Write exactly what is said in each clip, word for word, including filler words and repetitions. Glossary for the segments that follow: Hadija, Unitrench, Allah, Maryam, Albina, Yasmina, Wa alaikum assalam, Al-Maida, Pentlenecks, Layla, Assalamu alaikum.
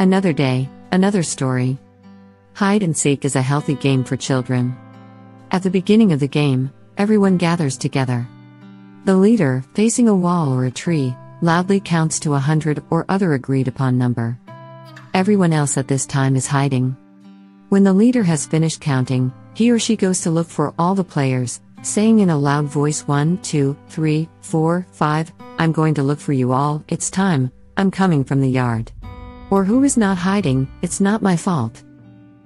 Another day, another story. Hide and seek is a healthy game for children. At the beginning of the game, everyone gathers together. The leader, facing a wall or a tree, loudly counts to a hundred or other agreed upon number. Everyone else at this time is hiding. When the leader has finished counting, he or she goes to look for all the players, saying in a loud voice one, two, three, four, five, I'm going to look for you all, it's time, I'm coming from the yard. Or who is not hiding, it's not my fault.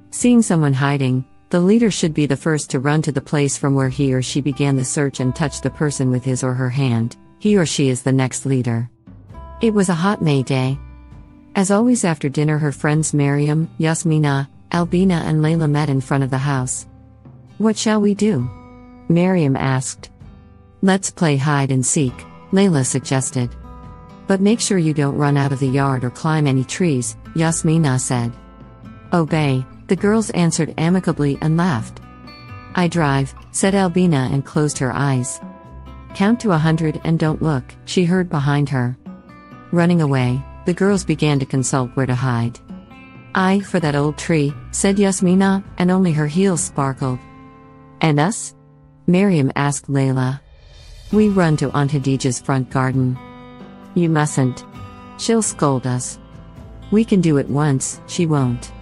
Seeing someone hiding, the leader should be the first to run to the place from where he or she began the search and touch the person with his or her hand. He or she is the next leader. It was a hot May day. As always after dinner, her friends Maryam, Yasmina, Albina and Layla met in front of the house. What shall we do? Maryam asked. Let's play hide and seek, Layla suggested. But make sure you don't run out of the yard or climb any trees, Yasmina said. Obey, the girls answered amicably and laughed. I drive, said Albina and closed her eyes. Count to a hundred and don't look, she heard behind her. Running away, the girls began to consult where to hide. I for that old tree, said Yasmina, and only her heels sparkled. And us? Maryam asked Layla. We run to Aunt Hadija's front garden. You mustn't. She'll scold us. We can do it once, she won't.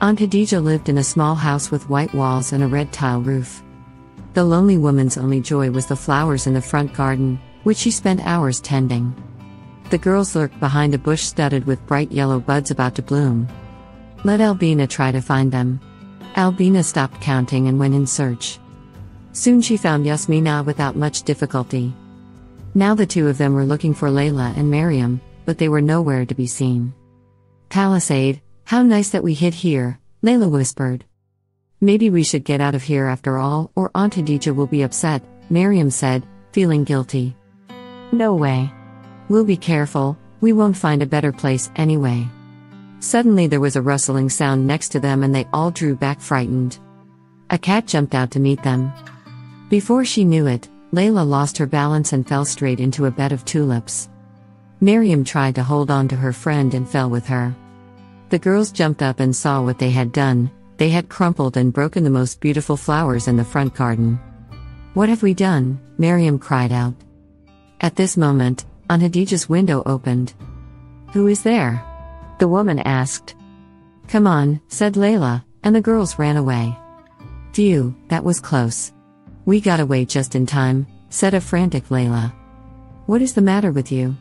Aunt Hadija lived in a small house with white walls and a red tile roof. The lonely woman's only joy was the flowers in the front garden, which she spent hours tending. The girls lurked behind a bush studded with bright yellow buds about to bloom. Let Albina try to find them. Albina stopped counting and went in search. Soon she found Yasmina without much difficulty. Now the two of them were looking for Layla and Maryam, but they were nowhere to be seen. Palisade, how nice that we hid here, Layla whispered. Maybe we should get out of here after all, or Aunt Hadija will be upset, Maryam said, feeling guilty. No way. We'll be careful, we won't find a better place anyway. Suddenly there was a rustling sound next to them and they all drew back frightened. A cat jumped out to meet them. Before she knew it, Layla lost her balance and fell straight into a bed of tulips. Maryam tried to hold on to her friend and fell with her. The girls jumped up and saw what they had done. They had crumpled and broken the most beautiful flowers in the front garden. What have we done? Maryam cried out. At this moment, Aunt Hadija's window opened. Who is there? The woman asked. Come on, said Layla, and the girls ran away. Phew, that was close. We got away just in time, said a frantic Layla. What is the matter with you?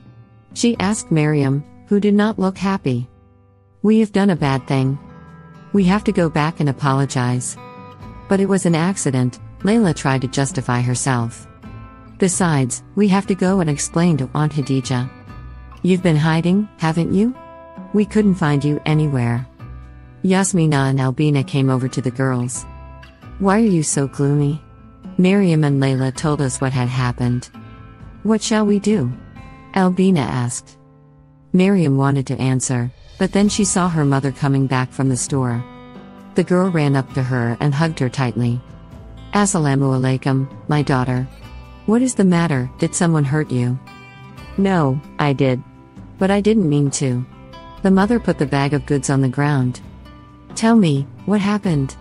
She asked Maryam, who did not look happy. We have done a bad thing. We have to go back and apologize. But it was an accident, Layla tried to justify herself. Besides, we have to go and explain to Aunt Hadija. You've been hiding, haven't you? We couldn't find you anywhere. Yasmina and Albina came over to the girls. Why are you so gloomy? Maryam and Layla told us what had happened. What shall we do? Albina asked. Maryam wanted to answer, but then she saw her mother coming back from the store. The girl ran up to her and hugged her tightly. Assalamu alaikum, my daughter. What is the matter? Did someone hurt you? No, I did. But I didn't mean to. The mother put the bag of goods on the ground. Tell me, what happened?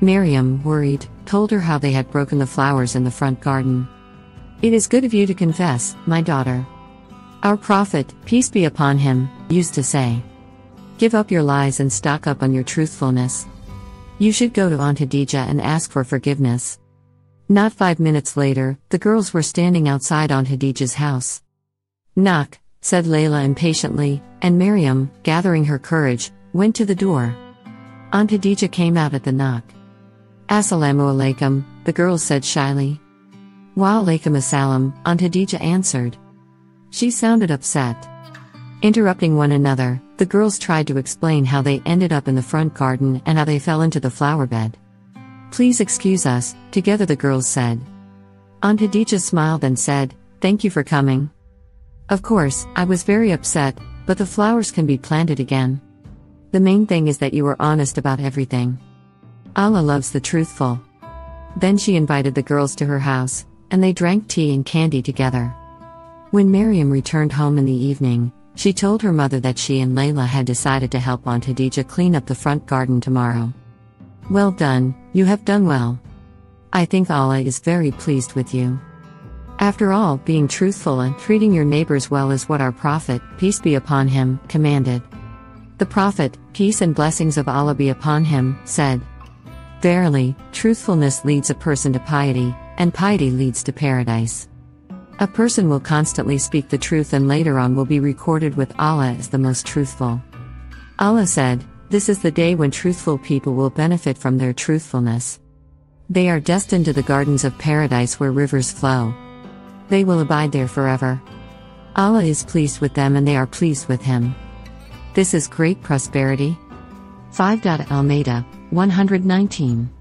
Maryam, worried, told her how they had broken the flowers in the front garden. It is good of you to confess, my daughter. Our Prophet, peace be upon him, used to say, give up your lies and stock up on your truthfulness. You should go to Aunt Hadija and ask for forgiveness. Not five minutes later, the girls were standing outside Aunt Hadija's house. Knock, said Layla impatiently, and Maryam, gathering her courage, went to the door. Aunt Hadija came out at the knock. Assalamu alaikum, the girl said shyly. Wa alaikum assalam, Aunt Hadija answered. She sounded upset. Interrupting one another, the girls tried to explain how they ended up in the front garden and how they fell into the flower bed. Please excuse us, together the girls said. Aunt Hadija smiled and said, thank you for coming. Of course, I was very upset, but the flowers can be planted again. The main thing is that you were honest about everything. Allah loves the truthful. Then she invited the girls to her house, and they drank tea and candy together. When Maryam returned home in the evening, She told her mother that she and Layla had decided to help Aunt Hadija clean up the front garden tomorrow. Well done, you have done well. I think Allah is very pleased with you. After all, being truthful and treating your neighbors well is what our Prophet, peace be upon him, commanded. The Prophet, peace and blessings of Allah be upon him, said, "Verily, truthfulness leads a person to piety, and piety leads to paradise." A person will constantly speak the truth and later on will be recorded with Allah as the most truthful. Allah said, "This is the day when truthful people will benefit from their truthfulness. They are destined to the gardens of paradise where rivers flow. They will abide there forever. Allah is pleased with them and they are pleased with him. This is great prosperity." five. Al-Maida, one hundred nineteen.